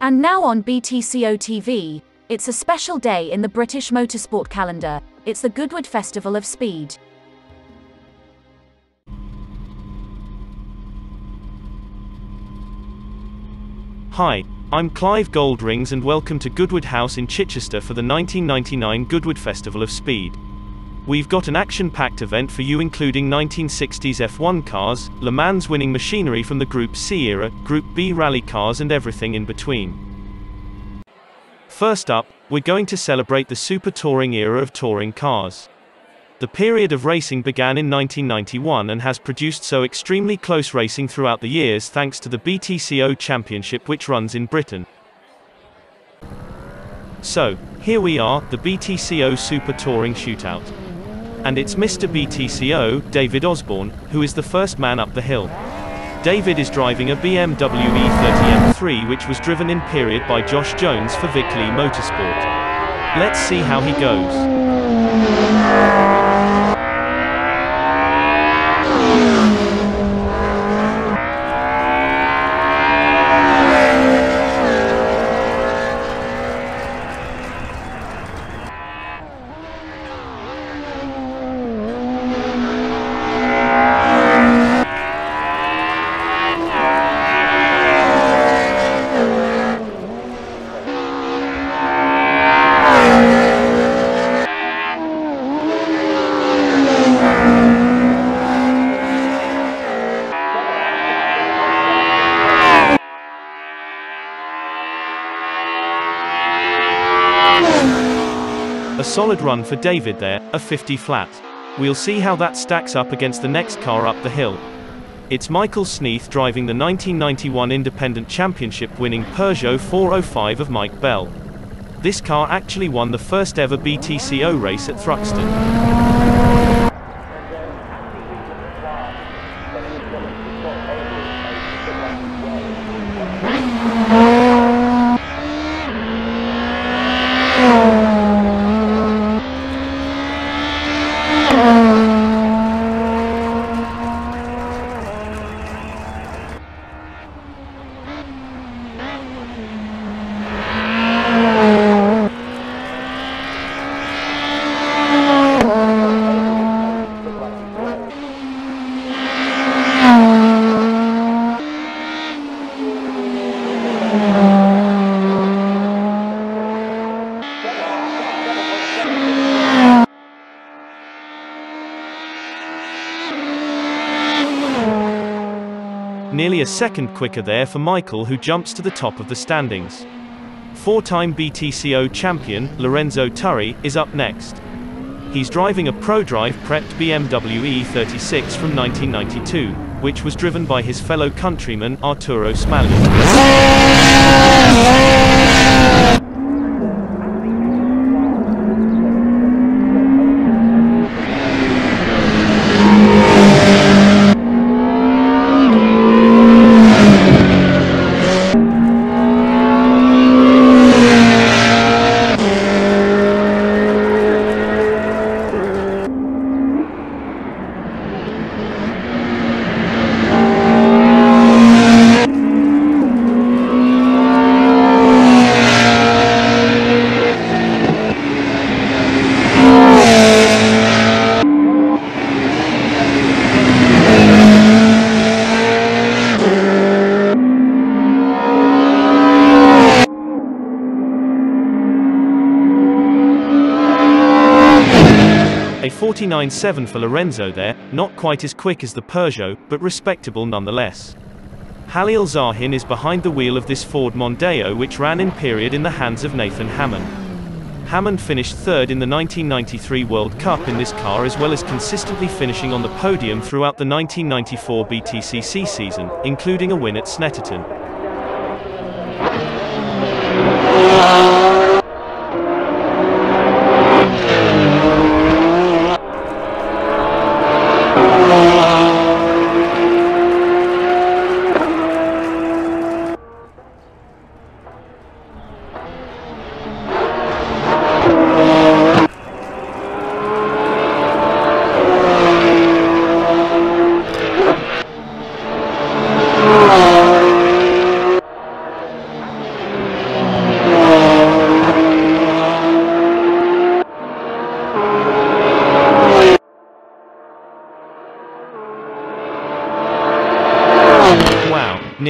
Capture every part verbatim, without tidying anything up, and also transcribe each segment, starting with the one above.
And now on B T C O T V, it's a special day in the British motorsport calendar. It's the Goodwood Festival of Speed. Hi, I'm Clive Goldrings and welcome to Goodwood House in Chichester for the nineteen ninety-nine Goodwood Festival of Speed. We've got an action-packed event for you including nineteen sixties F one cars, Le Mans winning machinery from the Group C era, Group B rally cars and everything in between. First up, we're going to celebrate the super touring era of touring cars. The period of racing began in nineteen ninety-one and has produced so extremely close racing throughout the years thanks to the B T C O Championship which runs in Britain. So, here we are, the B T C O Super Touring Shootout. And it's Mister B T C O, David Osborne, who is the first man up the hill. David is driving a B M W E thirty M three which was driven in period by Josh Jones for Vic Lee Motorsport. Let's see how he goes. A solid run for David there, a fifty flat. We'll see how that stacks up against the next car up the hill. It's Michael Sneath driving the nineteen ninety-one Independent Championship winning Peugeot four oh five of Mike Bell. This car actually won the first ever B T C O race at Thruxton. Nearly a second quicker there for Michael, who jumps to the top of the standings. Four-time B T C O champion, Lorenzo Turri, is up next. He's driving a ProDrive prepped B M W E thirty-six from nineteen ninety-two, which was driven by his fellow countryman, Arturo Smalley. forty-nine point seven for Lorenzo there, not quite as quick as the Peugeot, but respectable nonetheless. Halil Zahir is behind the wheel of this Ford Mondeo which ran in period in the hands of Nathan Hammond. Hammond finished third in the nineteen ninety-three World Cup in this car, as well as consistently finishing on the podium throughout the nineteen ninety-four B T C C season, including a win at Snetterton.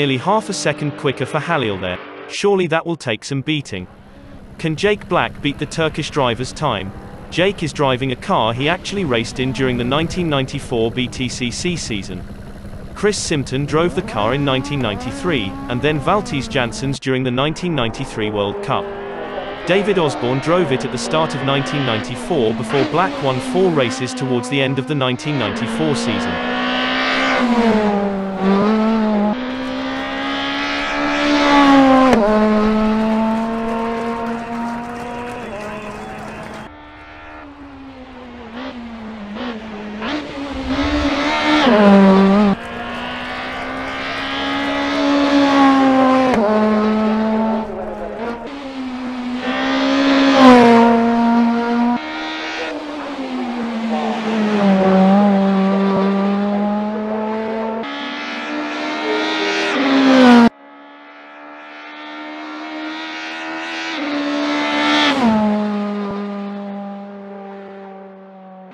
nearly half a second quicker for Halil there. Surely that will take some beating. Can Jake Black beat the Turkish driver's time? Jake is driving a car he actually raced in during the nineteen ninety-four B T C C season. Chris Simpson drove the car in nineteen ninety-three, and then Valtteri Jarnsens during the nineteen ninety-three World Cup. David Osborne drove it at the start of nineteen ninety-four before Black won four races towards the end of the nineteen ninety-four season.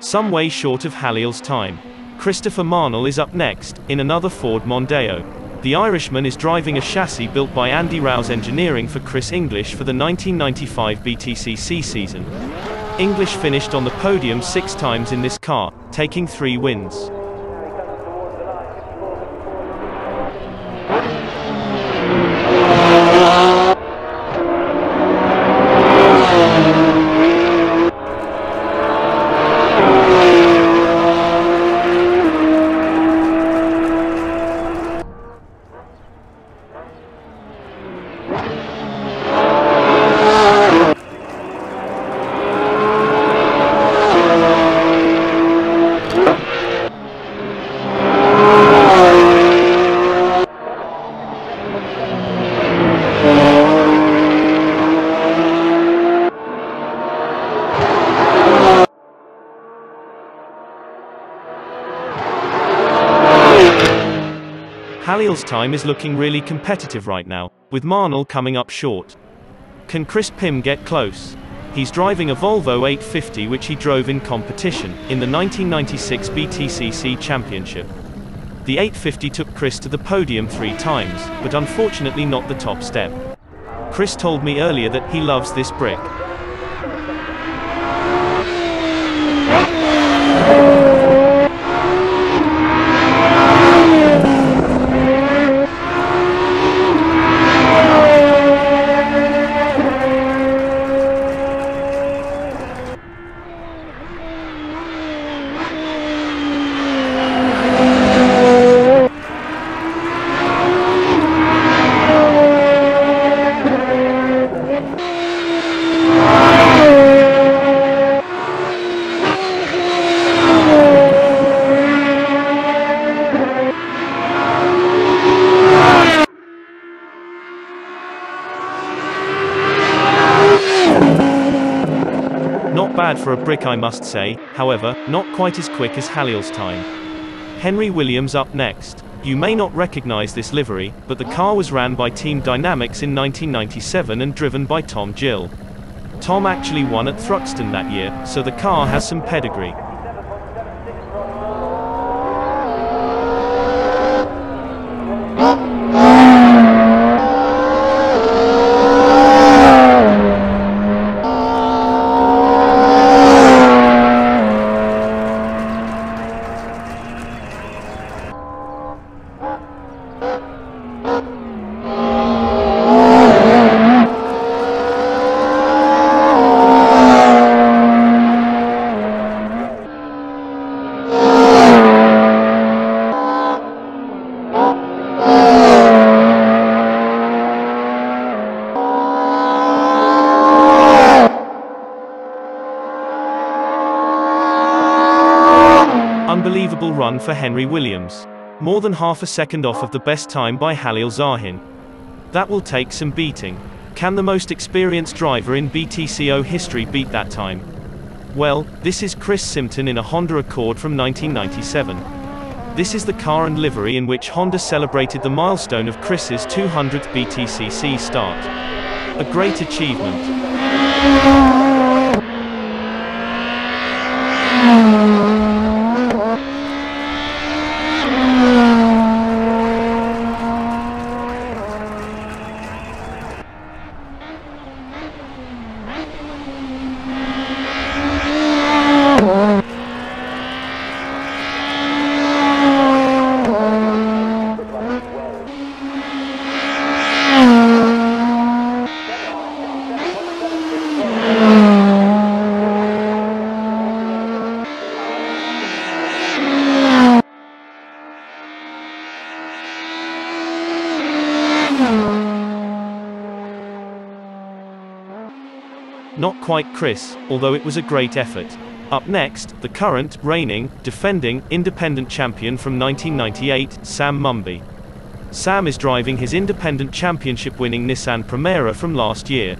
Some way short of Halil's time. Christopher Marnell is up next, in another Ford Mondeo. The Irishman is driving a chassis built by Andy Rouse Engineering for Chris English for the nineteen ninety-five B T C C season. English finished on the podium six times in this car, taking three wins. Halil's time is looking really competitive right now, with Marnell coming up short. Can Chris Pym get close? He's driving a Volvo eight fifty which he drove in competition, in the nineteen ninety-six B T C C Championship. The eight fifty took Chris to the podium three times, but unfortunately not the top step. Chris told me earlier that he loves this brick. For a brick I must say, however, not quite as quick as Halil's time. Henry Williams up next. You may not recognize this livery, but the car was ran by Team Dynamics in nineteen ninety-seven and driven by Tom Gill. Tom actually won at Thruxton that year, so the car has some pedigree. Unbelievable run for Henry Williams. More than half a second off of the best time by Halil Zahir. That will take some beating. Can the most experienced driver in B T C O history beat that time? Well, this is Chris Simpson in a Honda Accord from nineteen ninety-seven. This is the car and livery in which Honda celebrated the milestone of Chris's two hundredth B T C C start. A great achievement. Not quite Chris, although it was a great effort. Up next, the current, reigning, defending, independent champion from nineteen ninety-eight, Sam Mumby. Sam is driving his independent championship-winning Nissan Primera from last year.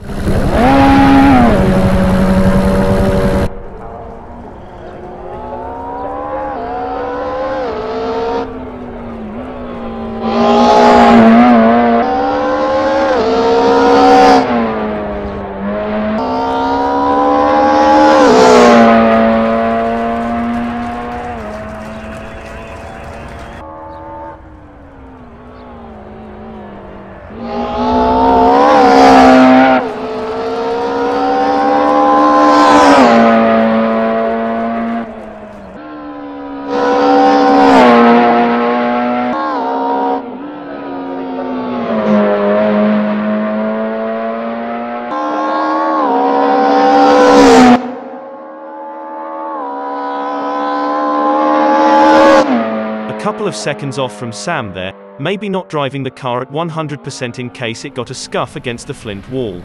Of seconds off from Sam there, maybe not driving the car at one hundred percent in case it got a scuff against the flint wall.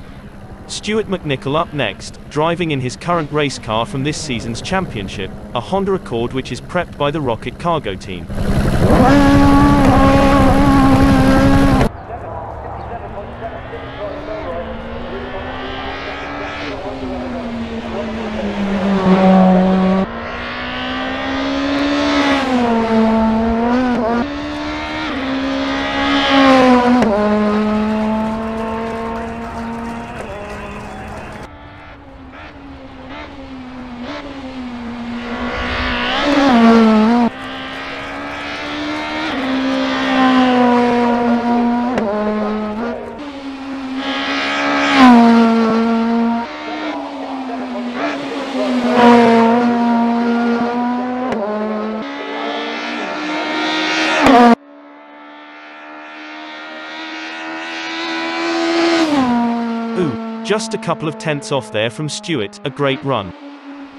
Stuart McNichol up next, driving in his current race car from this season's championship, a Honda Accord which is prepped by the Rocket Cargo team. Just a couple of tenths off there from Stewart, a great run.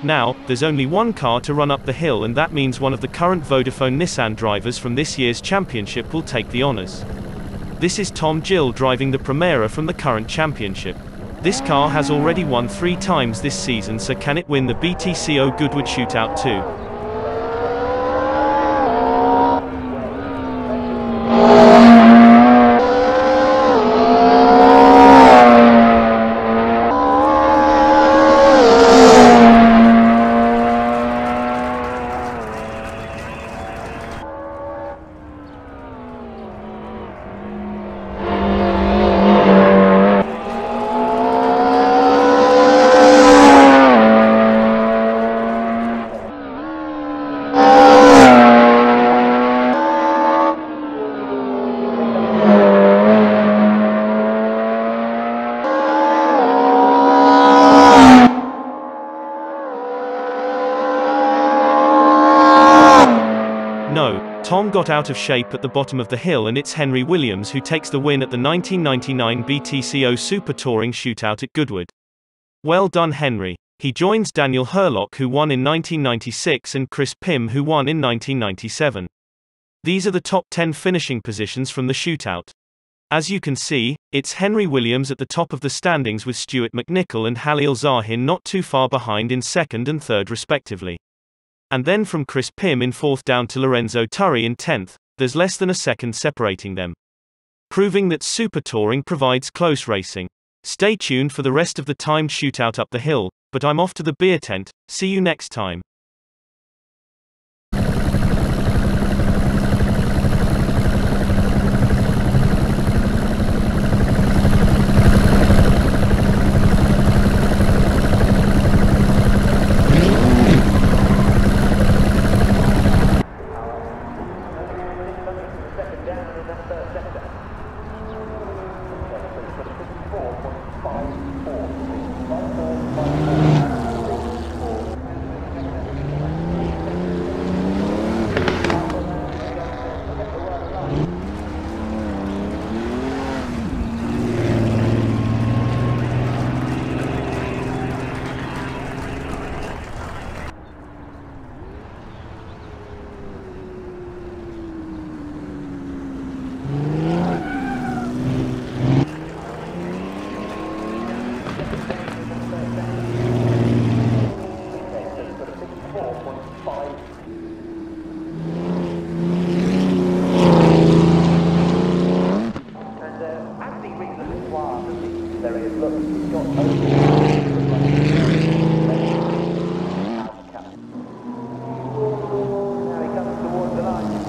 Now, there's only one car to run up the hill, and that means one of the current Vodafone Nissan drivers from this year's championship will take the honours. This is Tom Gill driving the Primera from the current championship. This car has already won three times this season, so can it win the B T C O Goodwood Shootout too? Tom got out of shape at the bottom of the hill, and it's Henry Williams who takes the win at the nineteen ninety-nine B T C O Super Touring Shootout at Goodwood. Well done, Henry. He joins Daniel Hurlock, who won in nineteen ninety-six, and Chris Pym, who won in nineteen ninety-seven. These are the top ten finishing positions from the shootout. As you can see, it's Henry Williams at the top of the standings, with Stuart McNichol and Halil Zahir not too far behind in second and third respectively. And then from Chris Pym in fourth down to Lorenzo Turri in tenth, there's less than a second separating them. Proving that Super Touring provides close racing. Stay tuned for the rest of the timed shootout up the hill, but I'm off to the beer tent, see you next time. four point five four three five four five four three four There is, look, it's got now he comes towards the line.